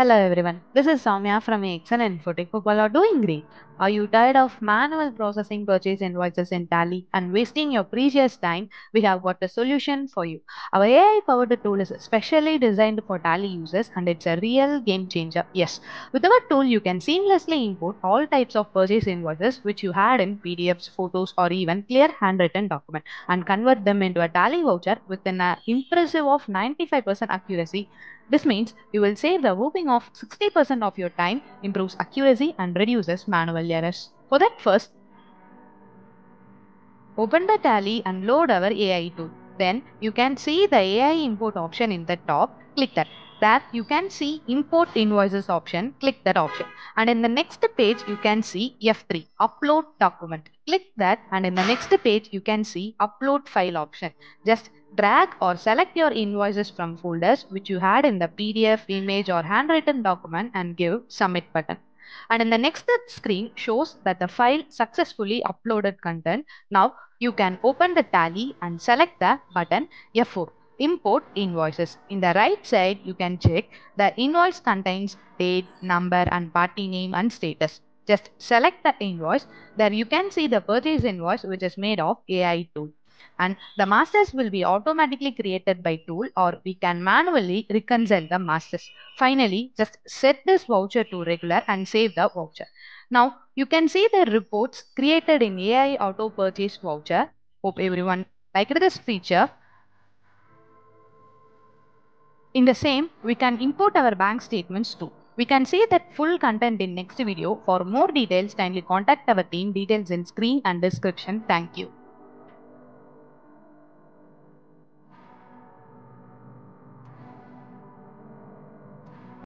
Hello everyone, this is Soumya from AXN InfoTech for people are doing great. Are you tired of manual processing purchase invoices in Tally and wasting your precious time? We have got a solution for you. Our AI-powered tool is specially designed for Tally users and it's a real game changer. Yes, with our tool you can seamlessly import all types of purchase invoices which you had in PDFs, photos or even clear handwritten document and convert them into a Tally voucher with an impressive of 95% accuracy. This means you will save the whopping of 60% of your time, improves accuracy and reduces manual errors. For that, first open the Tally and load our AI tool. Then you can see the AI import option in the top, click that. There you can see import invoices option, click that option. And in the next page you can see F3, upload document, click that. And in the next page you can see upload file option. Just drag or select your invoices from folders which you had in the PDF, image or handwritten document and give submit button. And in the next screen shows that the file successfully uploaded content. Now you can open the Tally and select the button F4, import invoices. In the right side you can check the invoice contains date, number and party name and status. Just select the invoice. There you can see the purchase invoice which is made of AI tool. And the masters will be automatically created by tool, or we can manually reconcile the masters. Finally, just set this voucher to regular and save the voucher. Now you can see the reports created in AI auto purchase voucher. Hope everyone liked this feature. In the same, we can import our bank statements too. We can see that full content in next video. For more details, kindly contact our team. Details in screen and description. Thank you.